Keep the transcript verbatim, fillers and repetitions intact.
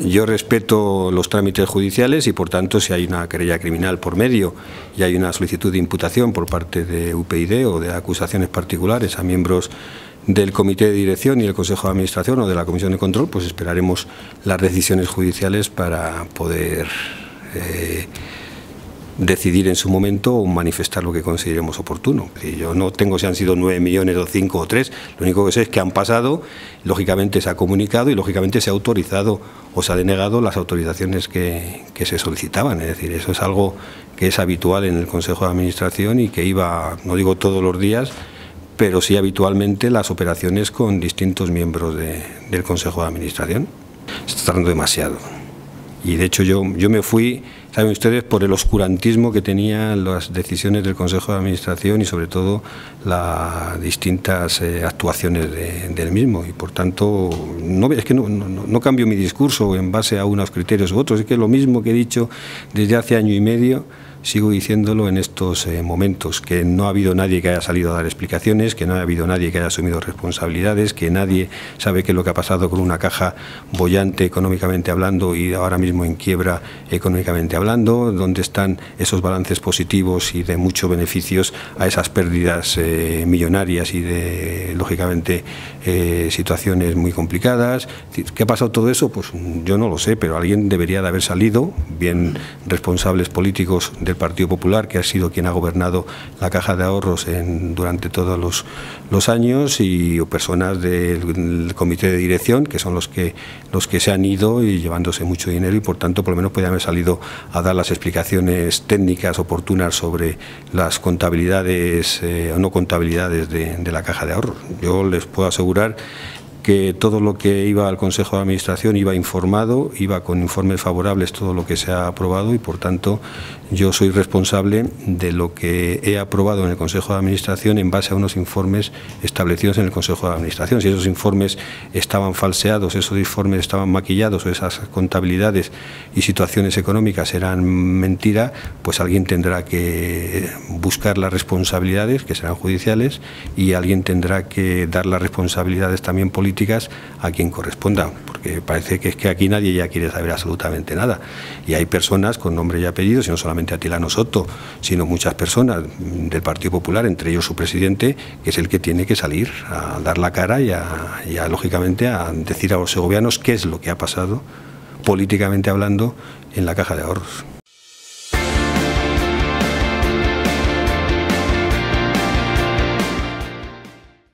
Yo respeto los trámites judiciales y, por tanto, si hay una querella criminal por medio y hay una solicitud de imputación por parte de UPyD o de acusaciones particulares a miembros del Comité de Dirección y el Consejo de Administración o de la Comisión de Control, pues esperaremos las decisiones judiciales para poder eh, decidir en su momento o manifestar lo que consideremos oportuno. Es decir, yo no tengo si han sido nueve millones o cinco o tres, lo único que sé es que han pasado, lógicamente se ha comunicado y lógicamente se ha autorizado o se ha denegado las autorizaciones que, que se solicitaban. Es decir, eso es algo que es habitual en el Consejo de Administración y que iba, no digo todos los días, pero sí habitualmente las operaciones con distintos miembros de, del Consejo de Administración. Se está tardando demasiado. Y de hecho yo, yo me fui, saben ustedes, por el oscurantismo que tenían las decisiones del Consejo de Administración y sobre todo las distintas eh, actuaciones de, del mismo. Y por tanto, no, es que no, no, no cambio mi discurso en base a unos criterios u otros, es que lo mismo que he dicho desde hace año y medio, sigo diciéndolo en estos eh, momentos, que no ha habido nadie que haya salido a dar explicaciones, que no ha habido nadie que haya asumido responsabilidades, que nadie sabe qué es lo que ha pasado con una caja boyante económicamente hablando y ahora mismo en quiebra económicamente hablando, dónde están esos balances positivos y de muchos beneficios a esas pérdidas eh, millonarias y de, lógicamente, eh, situaciones muy complicadas. ¿Qué ha pasado todo eso? Pues yo no lo sé, pero alguien debería de haber salido, bien responsables políticos de del Partido Popular, que ha sido quien ha gobernado la Caja de Ahorros en, durante todos los, los años, y o personas del, del Comité de Dirección, que son los que, los que se han ido y llevándose mucho dinero, y por tanto por lo menos podían haber salido a dar las explicaciones técnicas oportunas sobre las contabilidades eh, o no contabilidades de, de la Caja de Ahorros. Yo les puedo asegurar que todo lo que iba al Consejo de Administración iba informado, iba con informes favorables todo lo que se ha aprobado y, por tanto, yo soy responsable de lo que he aprobado en el Consejo de Administración en base a unos informes establecidos en el Consejo de Administración. Si esos informes estaban falseados, esos informes estaban maquillados o esas contabilidades y situaciones económicas eran mentira, pues alguien tendrá que buscar las responsabilidades, que serán judiciales, y alguien tendrá que dar las responsabilidades también políticas a quien corresponda, porque parece que es que aquí nadie ya quiere saber absolutamente nada y hay personas con nombre y apellido, y no solamente Atilano Soto, sino muchas personas del Partido Popular, entre ellos su presidente, que es el que tiene que salir a dar la cara y a, y a lógicamente a decir a los segovianos qué es lo que ha pasado políticamente hablando en la Caja de Ahorros.